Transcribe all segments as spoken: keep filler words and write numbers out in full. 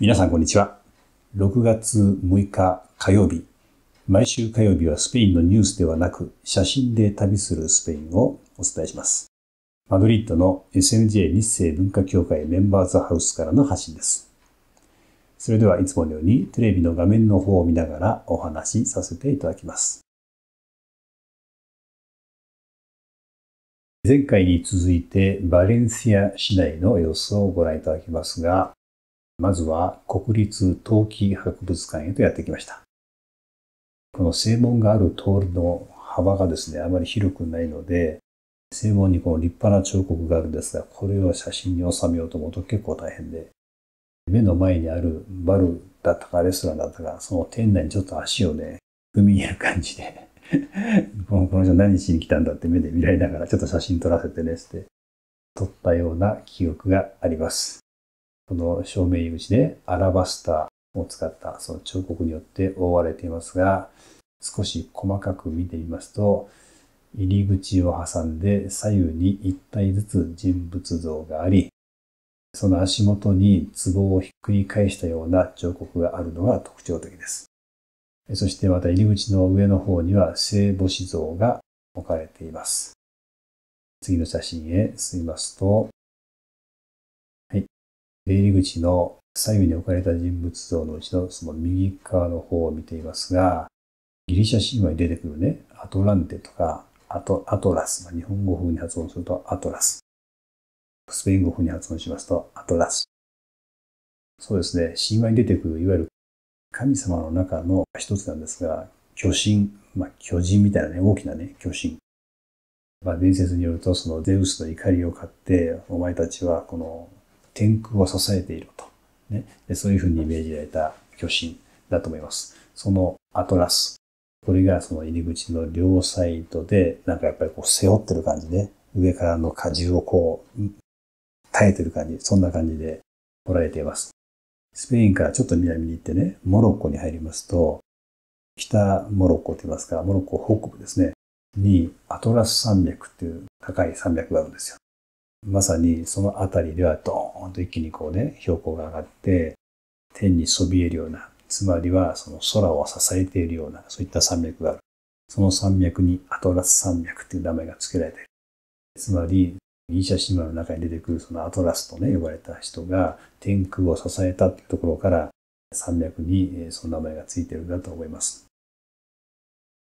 皆さんこんにちは。ろくがつむいか火曜日。毎週火曜日はスペインのニュースではなく、写真で旅するスペインをお伝えします。マドリッドの エスエムジェー 日清文化協会メンバーズハウスからの発信です。それではいつものようにテレビの画面の方を見ながらお話しさせていただきます。前回に続いてバレンシア市内の様子をご覧いただきますが、まずは国立陶器博物館へとやってきました。この正門がある通りの幅がですね、あまり広くないので、正門にこの立派な彫刻があるんですが、これを写真に収めようと思うと結構大変で、目の前にあるバルだったかレストランだったか、その店内にちょっと足をね、踏み入れる感じで、この人何しに来たんだって目で見られながらちょっと写真撮らせてねって、撮ったような記憶があります。この正面入り口でアラバスターを使ったその彫刻によって覆われていますが、少し細かく見てみますと、入り口を挟んで左右にいったいずつ人物像があり、その足元に壺をひっくり返したような彫刻があるのが特徴的です。そしてまた入り口の上の方には聖母子像が置かれています。次の写真へ進みますと、出入り口の左右に置かれた人物像のうちのその右側の方を見ていますが、ギリシャ神話に出てくるね、アトランテとかアト、アトラス、日本語風に発音するとアトラス。スペイン語風に発音しますとアトラス。そうですね、神話に出てくるいわゆる神様の中の一つなんですが、巨神、まあ、巨人みたいなね、大きなね、巨神。まあ、伝説によると、そのゼウスの怒りを買って、お前たちはこの、天空を支えていると、ね、でそういうふうにイメージされた巨神だと思います。そのアトラス。これがその入り口の両サイドで、なんかやっぱりこう背負ってる感じで、上からの荷重をこう、耐えてる感じ、そんな感じで彫られています。スペインからちょっと南に行ってね、モロッコに入りますと、北モロッコと言いますか、モロッコ北部ですね、にアトラス山脈っていう高い山脈があるんですよ。まさにその辺りではドーンと一気にこうね、標高が上がって、天にそびえるような、つまりはその空を支えているような、そういった山脈がある。その山脈にアトラス山脈という名前が付けられている。つまり、ギリシャ神話の中に出てくるそのアトラスとね、呼ばれた人が天空を支えたというところから、山脈にその名前が付いているんだと思います。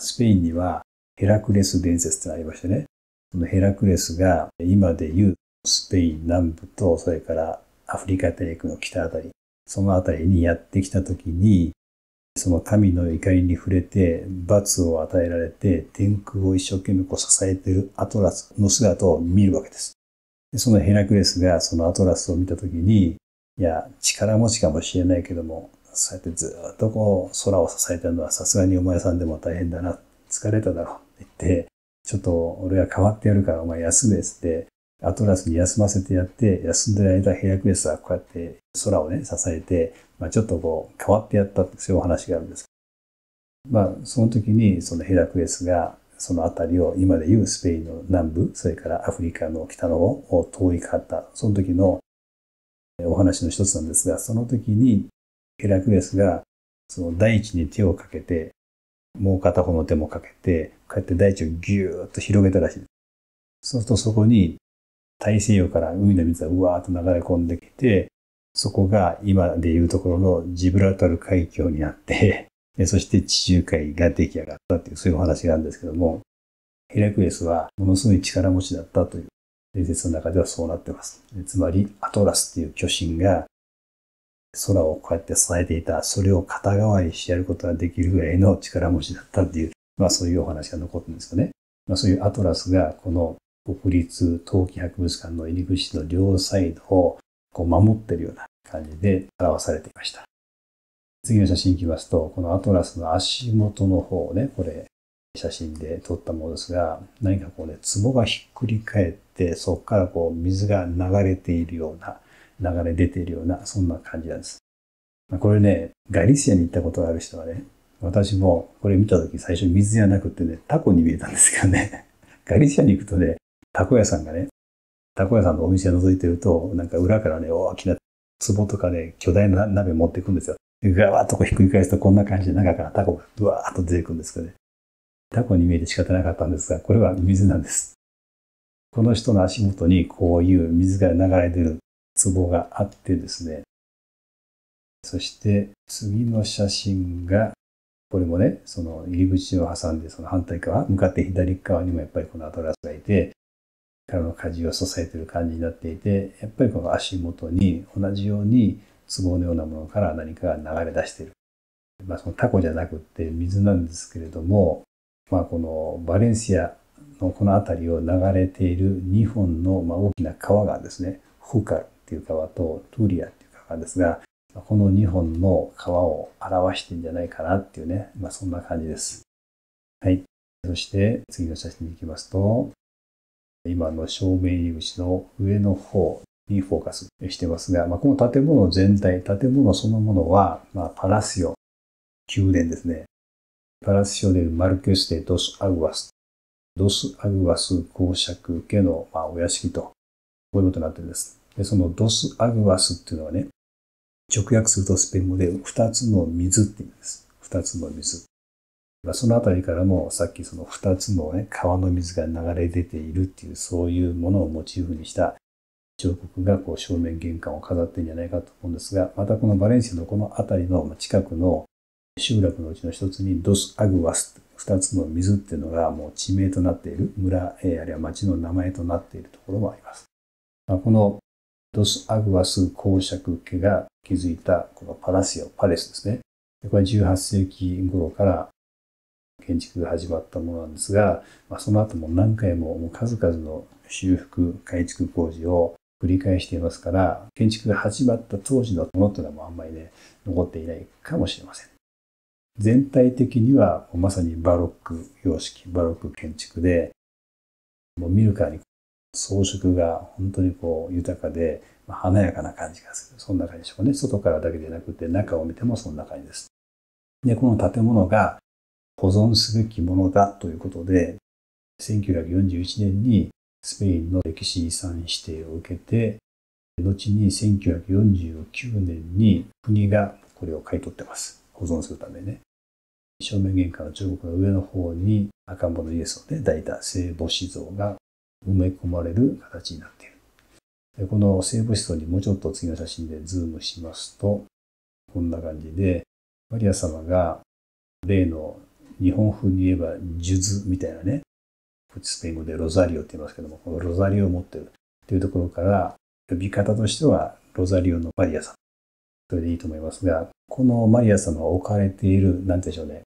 スペインにはヘラクレス伝説ってのがありましてね、そのヘラクレスが今で言うスペイン南部と、それからアフリカ大陸の北あたり、そのあたりにやってきたときに、その神の怒りに触れて、罰を与えられて、天空を一生懸命こう支えているアトラスの姿を見るわけです。でそのヘラクレスがそのアトラスを見たときに、いや、力持ちかもしれないけども、そうやってずっとこう空を支えたのはさすがにお前さんでも大変だな、疲れただろうって言って、ちょっと俺が代わってやるからお前休めって、アトラスに休ませてやって、休んでる間、ヘラクレスはこうやって空をね、支えて、まあ、ちょっとこう、変わってやったって、そういうお話があるんです。まあ、その時に、そのヘラクレスが、その辺りを、今でいうスペインの南部、それからアフリカの北の方を遠いかった、その時のお話の一つなんですが、その時に、ヘラクレスが、その大地に手をかけて、もう片方の手もかけて、こうやって大地をぎゅーっと広げたらしい。そうするとそこに、大西洋から海の水がうわーっと流れ込んできて、そこが今でいうところのジブラルタル海峡になって、そして地中海が出来上がったという、そういうお話があるんですけども、ヘラクレスはものすごい力持ちだったという伝説の中ではそうなっています。つまり、アトラスという巨神が空をこうやって支えていた、それを肩代わりしてやることができるぐらいの力持ちだったという、まあそういうお話が残ってるんですよね。まあそういうアトラスがこの国立陶器博物館の入り口の両サイドをこう守っているような感じで表されていました。次の写真いきますと、このアトラスの足元の方をね、これ写真で撮ったものですが、何かこうね、壺がひっくり返って、そこからこう水が流れているような、流れ出ているような、そんな感じなんです。これね、ガリシアに行ったことがある人はね、私もこれ見たとき最初水じゃなくてね、タコに見えたんですけどね、ガリシアに行くとね、タコ屋さんがね、タコ屋さんのお店を覗いてると、なんか裏からね、大きな壺とかで巨大な鍋持っていくんですよ。ガワッとこうひっくり返すとこんな感じで中からタコがブワーッと出てくるんですけどね。タコに見えて仕方なかったんですが、これは水なんです。この人の足元にこういう水が流れ出る壺があってですね。そして次の写真が、これもね、その入り口を挟んでその反対側、向かって左側にもやっぱりこのアトラスがいて、彼の舵を支えている感じになっていて、やっぱりこの足元に同じように壺のようなものから何かが流れ出している。まあそのタコじゃなくって水なんですけれども、まあこのバレンシアのこの辺りを流れているにほんのまあ大きな川がですね、フカルっていう川とトゥリアっていう川ですが、このにほんの川を表してんじゃないかなっていうね、まあそんな感じです。はい。そして次の写真に行きますと、今の正面入り口の上の方にフォーカスしてますが、まあ、この建物全体、建物そのものは、まあ、パラシオ、宮殿ですね。パラシオでマルケステ・ドス・アグアス。ドス・アグアス公爵家の、まあ、お屋敷と、こういうことになってるんです。で、そのドス・アグアスっていうのはね、直訳するとスペイン語で二つの水って意味です。二つの水。そのあたりからもさっきその二つのね、川の水が流れ出ているっていう、そういうものをモチーフにした彫刻がこう正面玄関を飾ってるんじゃないかと思うんですが、またこのバレンシアのこのあたりの近くの集落のうちの一つにドス・アグアス、二つの水っていうのがもう地名となっている、村、あるいは町の名前となっているところもあります。このドス・アグアス公爵家が築いたこのパラシオ、パレスですね。これじゅうはっ世紀頃から建築が始まったものなんですが、まあ、その後も何回も数々の修復、改築工事を繰り返していますから、建築が始まった当時のものというのはあんまりね、残っていないかもしれません。全体的にはまさにバロック様式、バロック建築で、もう見るからに装飾が本当にこう豊かで、まあ、華やかな感じがする。そんな感じでしょうね。外からだけでなくて中を見てもそんな感じです。で、この建物が保存すべきものだということで、せんきゅうひゃくよんじゅういちねんにスペインの歴史遺産指定を受けて、後にせんきゅうひゃくよんじゅうきゅうねんに国がこれを買い取ってます。保存するためね。正面玄関の彫刻の上の方に赤ん坊のイエスをね、抱いた聖母子像が埋め込まれる形になっている。で、この聖母子像にもうちょっと次の写真でズームしますと、こんな感じで、マリア様が例の日本風に言えば、数珠みたいなね、スペイン語でロザリオって言いますけども、このロザリオを持ってるというところから、呼び方としてはロザリオのマリア様。それでいいと思いますが、このマリア様が置かれている、なんて言うんでしょうね、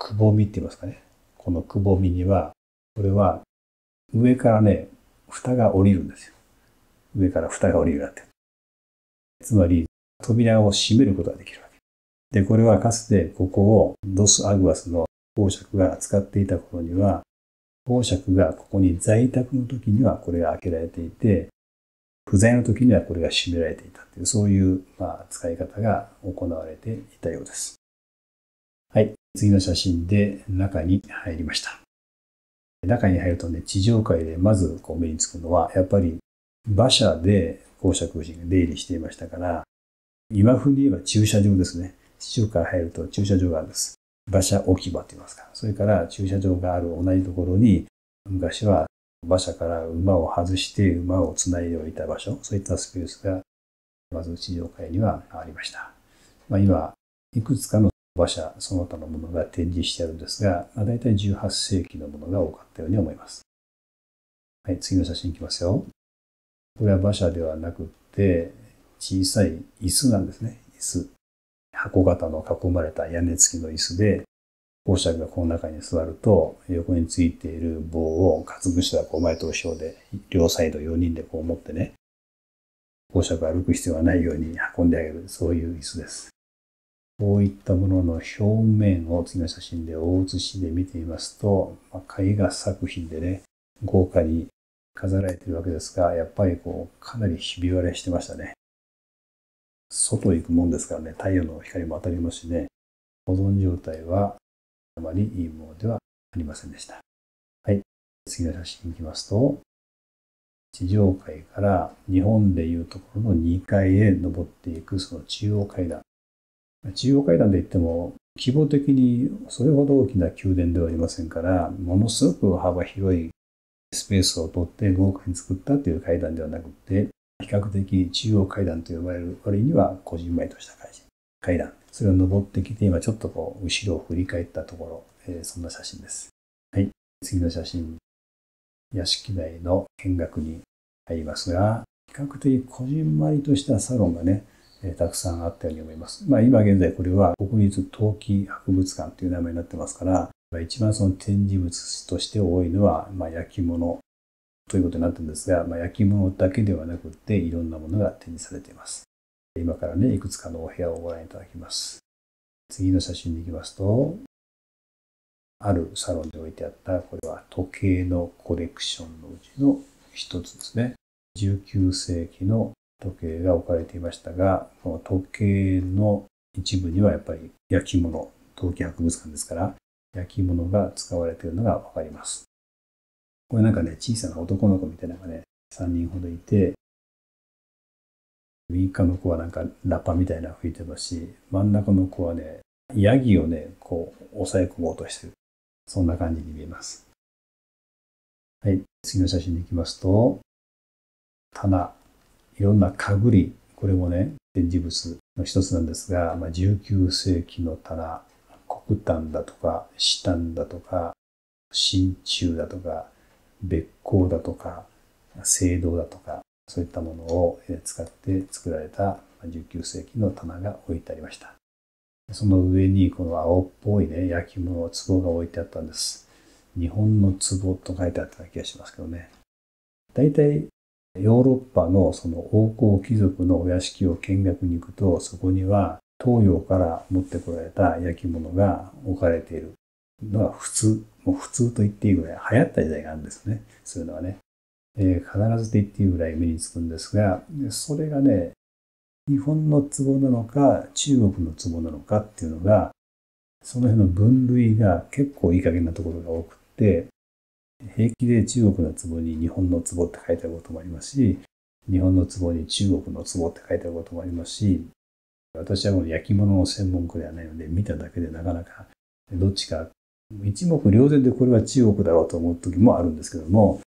くぼみって言いますかね。このくぼみには、これは上からね、蓋が降りるんですよ。上から蓋が降りるようになってる。つまり、扉を閉めることができるわけ。で、これはかつてここをドス・アグアスの公爵が使っていた頃には、公爵がここに在宅の時にはこれが開けられていて、不在の時にはこれが閉められていたという、そういうまあ使い方が行われていたようです。はい、次の写真で中に入りました。中に入るとね、地上界でまずこう目につくのは、やっぱり馬車で公爵夫人が出入りしていましたから、今風に言えば駐車場ですね。地上から入ると駐車場があるんです。馬車置き場と言いますか。それから駐車場がある同じところに、昔は馬車から馬を外して馬をつないでおいた場所、そういったスペースが、まず地上階にはありました。まあ、今、いくつかの馬車、その他のものが展示してあるんですが、まあ、大体じゅうはっ世紀のものが多かったように思います。はい、次の写真いきますよ。これは馬車ではなくて、小さい椅子なんですね。椅子。箱型の囲まれた屋根付きの椅子で、公爵がこの中に座ると、横についている棒を、かつぶしがこう前と後ろで、両サイドよにんでこう持ってね、公爵が歩く必要はないように運んであげる、そういう椅子です。こういったものの表面を次の写真で大写しで見てみますと、絵画作品でね、豪華に飾られているわけですが、やっぱりこう、かなりひび割れしてましたね。外へ行くもんですからね、太陽の光も当たりますしね、保存状態はあまりいいものではありませんでした。はい。次の写真に行きますと、地上階から日本でいうところのにかいへ登っていくその中央階段。中央階段で言っても規模的にそれほど大きな宮殿ではありませんから、ものすごく幅広いスペースを取って豪華に作ったという階段ではなくて、比較的中央階段と呼ばれる割にはこじんまりとした感じ階段。それを登ってきて、今ちょっとこう後ろを振り返ったところ、えー、そんな写真です。はい、次の写真。屋敷内の見学に入りますが、比較的こじんまりとしたサロンがね、えー、たくさんあったように思います。まあ今現在これは国立陶器博物館という名前になってますから、まあ、一番その展示物として多いのは、まあ、焼き物ということになってるんですが、まあ、焼き物だけではなくっていろんなものが展示されています。今からね、いくつかのお部屋をご覧いただきます。次の写真に行きますと、あるサロンで置いてあった、これは時計のコレクションのうちの一つですね。じゅうきゅうせいきの時計が置かれていましたが、この時計の一部にはやっぱり焼き物、陶器博物館ですから、焼き物が使われているのがわかります。これなんかね、小さな男の子みたいなのがね、さんにんほどいて、右側の子はなんかラッパみたいなの吹いてますし、真ん中の子はね、ヤギをね、こう、抑え込もうとしてる。そんな感じに見えます。はい、次の写真に行きますと、棚、いろんな家具類、これもね、展示物の一つなんですが、まあ、じゅうきゅうせいきの棚、黒檀だとか、紫檀だとか、真鍮だとか、べっ甲だとか、青銅だとか、そういったものを使って作られたじゅうきゅうせいきの棚が置いてありました。その上にこの青っぽいね、焼き物、壺が置いてあったんです。日本の壺と書いてあった気がしますけどね。大体ヨーロッパのその王侯貴族のお屋敷を見学に行くと、そこには東洋から持ってこられた焼き物が置かれているのが普通、もう普通と言っていいぐらい流行った時代があるんですよね。そういうのはね。えー、必ずと言っていいぐらい目につくんですが、それがね、日本の壺なのか、中国の壺なのかっていうのが、その辺の分類が結構いい加減なところが多くって、平気で中国の壺に日本の壺って書いてあることもありますし、日本の壺に中国の壺って書いてあることもありますし、私はこの焼き物の専門家ではないので、見ただけでなかなかどっちか、一目瞭然でこれは中国だろうと思う時もあるんですけども、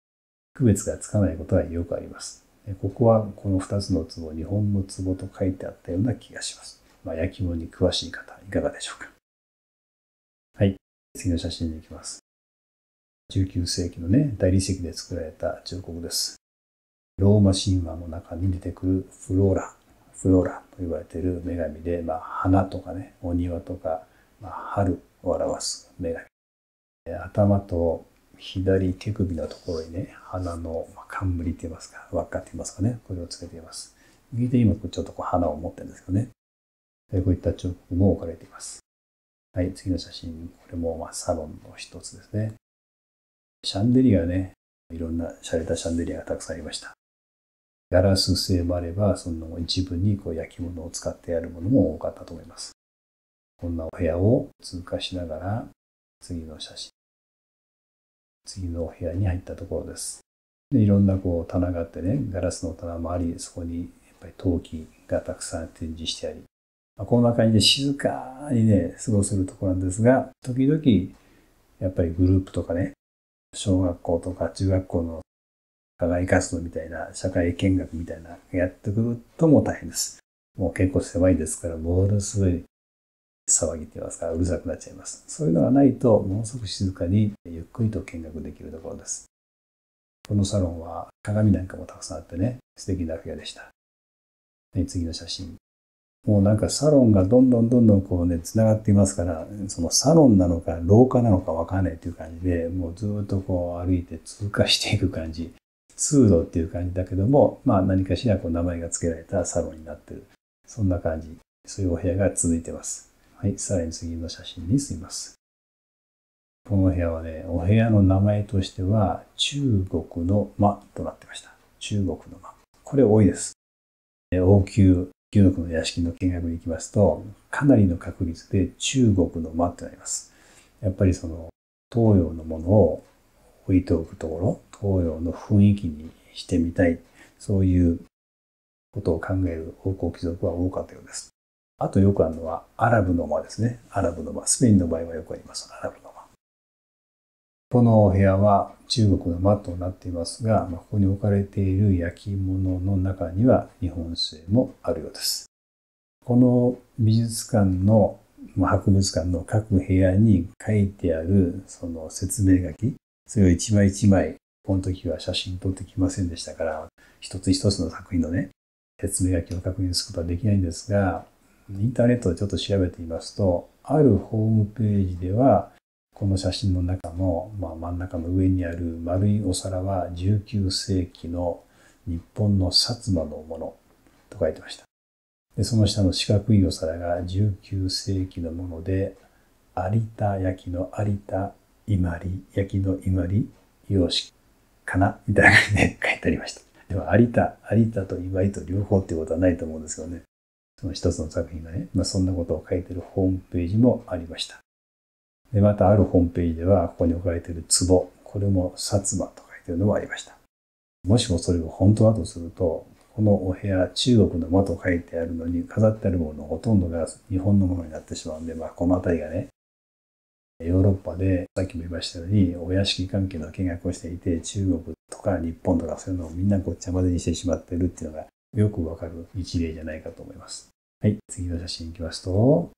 区別がつかないことはよくあります。ここはこのふたつの壺、日本の壺と書いてあったような気がします。まあ、焼き物に詳しい方、いかがでしょうか。はい、次の写真に行きます。じゅうきゅうせいきのね、大理石で作られた彫刻です。ローマ神話の中に出てくるフローラ、フローラと言われている女神で、まあ、花とかね、お庭とか、まあ、春を表す女神。頭と左手首のところにね、花の冠って言いますか、輪っかって言いますかね、これをつけています。右手にもちょっとこう花を持ってるんですけどね。こういった彫刻も置かれています。はい、次の写真。これもまあサロンの一つですね。シャンデリアね、いろんな洒落たシャンデリアがたくさんありました。ガラス製もあれば、その一部にこう焼き物を使ってやるものも多かったと思います。こんなお部屋を通過しながら、次の写真。次のお部屋に入ったところです。で、いろんなこう棚があってね、ガラスの棚もあり、そこにやっぱり陶器がたくさん展示してあり、まあ、こんな感じで静かにね、過ごせるところなんですが、時々やっぱりグループとかね、小学校とか中学校の課外活動みたいな、社会見学みたいなやってくるとも大変です。もう結構狭いですから、ものすごい騒ぎって言いますから、うるさくなっちゃいます。そういうのがないと、ものすごく静かに、ゆっくりと見学できるところです。このサロンは鏡なんかもたくさんあってね、素敵な部屋でした。で、次の写真。もうなんかサロンがどんどんどんどんこうね、つながっていますから、そのサロンなのか廊下なのかわかんないという感じで、もうずっとこう歩いて通過していく感じ。通路っていう感じだけども、まあ何かしらこう名前が付けられたサロンになってる。そんな感じ。そういうお部屋が続いてます。はい、さらに次の写真に進みます。この部屋はね、お部屋の名前としては、中国の間となってました。中国の間。これ多いです。王宮、旧国の屋敷の見学に行きますと、かなりの確率で中国の間ってなります。やっぱりその、東洋のものを置いておくところ、東洋の雰囲気にしてみたい、そういうことを考える王侯貴族は多かったようです。あとよくあるのはアラブの間ですね。アラブの間。スペインの場合はよくあります。アラブの間。このお部屋は中国の間となっていますが、ここに置かれている焼き物の中には日本製もあるようです。この美術館の博物館の各部屋に書いてあるその説明書き、それを一枚一枚、この時は写真撮ってきませんでしたから、一つ一つの作品のね、説明書きを確認することはできないんですが、インターネットでちょっと調べてみますと、あるホームページでは、この写真の中の、まあ、真ん中の上にある丸いお皿はじゅうきゅうせいきの日本の薩摩のものと書いてました。でその下の四角いお皿がじゅうきゅうせいきのもので、有田焼の有田伊万里、焼きの伊万里様式かなみたいな感じで書いてありました。でも有田、有田と伊万里と両方っていうことはないと思うんですけどね。その一つの作品がね、まあ、そんなことを書いてるホームページもありました。でまたあるホームページでは、ここに置かれている壺、これも薩摩と書いてるのもありました。もしもそれが本当だとすると、このお部屋、中国の間と書いてあるのに、飾ってあるもののほとんどが日本のものになってしまうんで、まあ、この辺りがね、ヨーロッパで、さっきも言いましたように、お屋敷関係の見学をしていて、中国とか日本とかそういうのをみんなごっちゃ混ぜにしてしまってるっていうのが、よくわかる一例じゃないかと思います。はい、次の写真行きますと、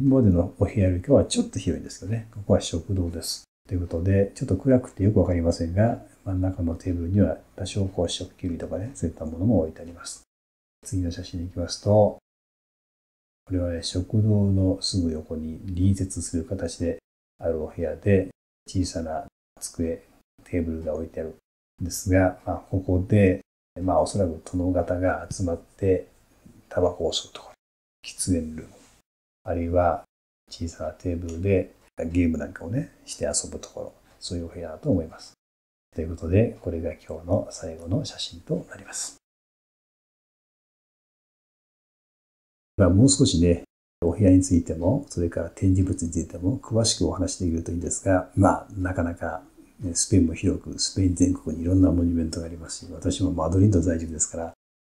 今までのお部屋よりかはちょっと広いんですけどね、ここは食堂です。ということで、ちょっと暗くてよくわかりませんが、真ん中のテーブルには多少こう食器類とかね、そういったものも置いてあります。次の写真に行きますと、これはね、食堂のすぐ横に隣接する形であるお部屋で、小さな机、テーブルが置いてあるんですが、まあ、ここで、まあ、おそらく殿方が集まって、タバコを吸うところ、喫煙ルーム、あるいは小さなテーブルでゲームなんかをね、して遊ぶところ、そういうお部屋だと思います。ということで、これが今日の最後の写真となります。まあ、もう少しね、お部屋についても、それから展示物についても詳しくお話しできるといいんですが、まあ、なかなか、ね、スペインも広く、スペイン全国にいろんなモニュメントがありますし、私もマドリード在住ですから、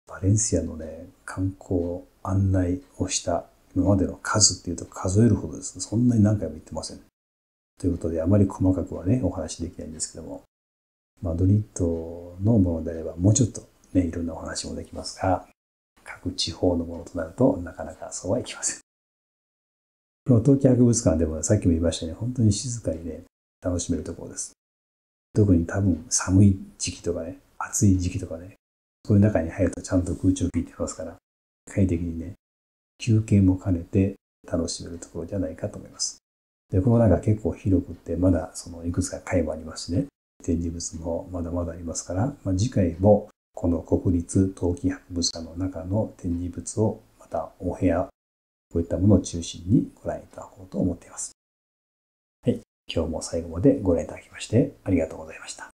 バレンシアのね、観光案内をした今までの数っていうと数えるほどですね、そんなに何回も行ってません。ということで、あまり細かくはね、お話できないんですけども、マドリードのものであれば、もうちょっとね、いろんなお話もできますが、各地方のものとなると、なかなかそうはいきません。この陶器博物館でも、さっきも言いましたように、本当に静かにね、楽しめるところです。特に多分寒い時期とかね、暑い時期とかね、そういう中に入るとちゃんと空調を効いてますから、快適にね、休憩も兼ねて楽しめるところじゃないかと思います。で、この中結構広くって、まだそのいくつか階もありますしね、展示物もまだまだありますから、まあ、次回もこの国立陶器博物館の中の展示物を、またお部屋、こういったものを中心にご覧いただこうと思っています。はい、今日も最後までご覧いただきましてありがとうございました。